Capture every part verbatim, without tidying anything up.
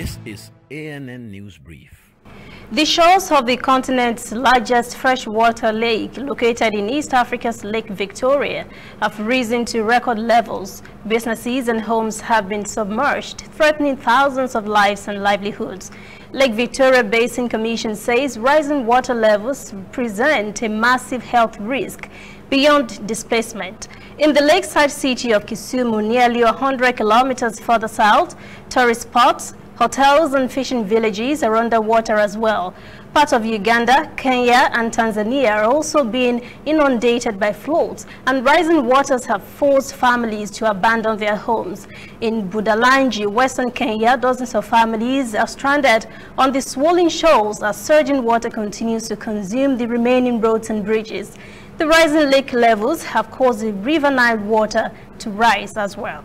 This is A N N News Brief. The shores of the continent's largest freshwater lake, located in East Africa's Lake Victoria, have risen to record levels. Businesses and homes have been submerged, threatening thousands of lives and livelihoods. Lake Victoria Basin Commission says rising water levels present a massive health risk beyond displacement. In the lakeside city of Kisumu, nearly one hundred kilometers further south, tourist spots, hotels and fishing villages are underwater as well. Parts of Uganda, Kenya and Tanzania are also being inundated by floods, and rising waters have forced families to abandon their homes. In Budalangi, western Kenya, dozens of families are stranded on the swollen shores as surging water continues to consume the remaining roads and bridges. The rising lake levels have caused the River Nile water to rise as well.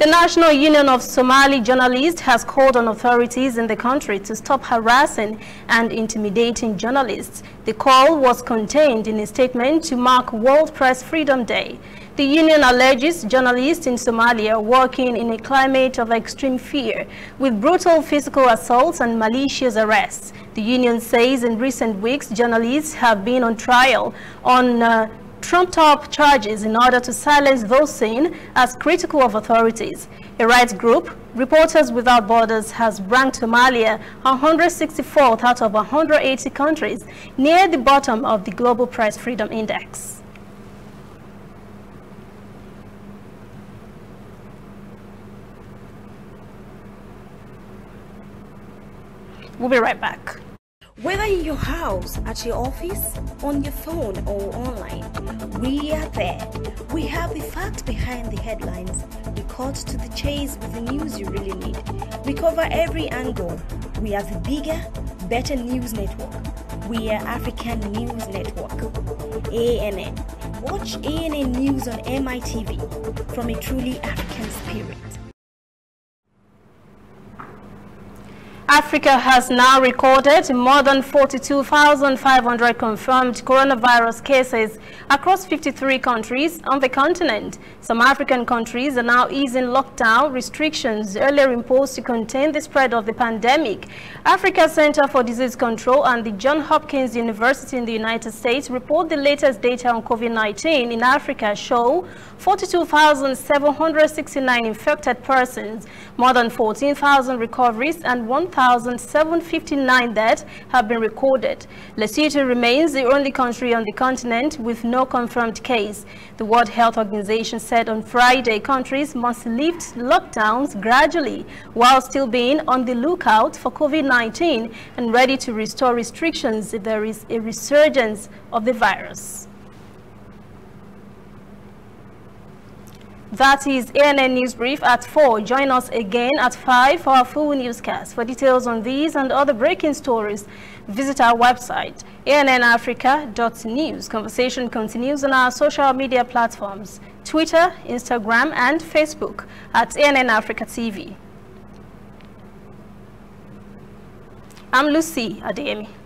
The National Union of Somali Journalists has called on authorities in the country to stop harassing and intimidating journalists. The call was contained in a statement to mark World Press Freedom Day. The union alleges journalists in Somalia are working in a climate of extreme fear, with brutal physical assaults and malicious arrests. The union says in recent weeks journalists have been on trial on uh, trumped-up charges in order to silence those seen as critical of authorities. A rights group, Reporters Without Borders, has ranked Somalia one hundred sixty-fourth out of one hundred eighty countries, near the bottom of the Global Press Freedom Index. We'll be right back. Whether in your house, at your office, on your phone or online, we are there. We have the facts behind the headlines. We cut to the chase with the news you really need. We cover every angle. We are the bigger, better news network. We are African News Network. A N N. Watch A N N News on M I T V from a truly African spirit. Africa has now recorded more than forty-two thousand five hundred confirmed coronavirus cases across fifty-three countries on the continent. Some African countries are now easing lockdown restrictions earlier imposed to contain the spread of the pandemic. Africa Center for Disease Control and the Johns Hopkins University in the United States report the latest data on COVID nineteen in Africa show forty-two thousand seven hundred sixty-nine infected persons, more than fourteen thousand recoveries and one thousand seven hundred fifty-nine deaths have been recorded. Lesotho remains the only country on the continent with no confirmed case. The World Health Organization said on Friday countries must lift lockdowns gradually while still being on the lookout for COVID nineteen and ready to restore restrictions if there is a resurgence of the virus. That is A N N News Brief at four. Join us again at five for our full newscast. For details on these and other breaking stories, visit our website, A N N Africa dot news. Conversation continues on our social media platforms, Twitter, Instagram, and Facebook at A N N Africa T V. I'm Lucy Ademi.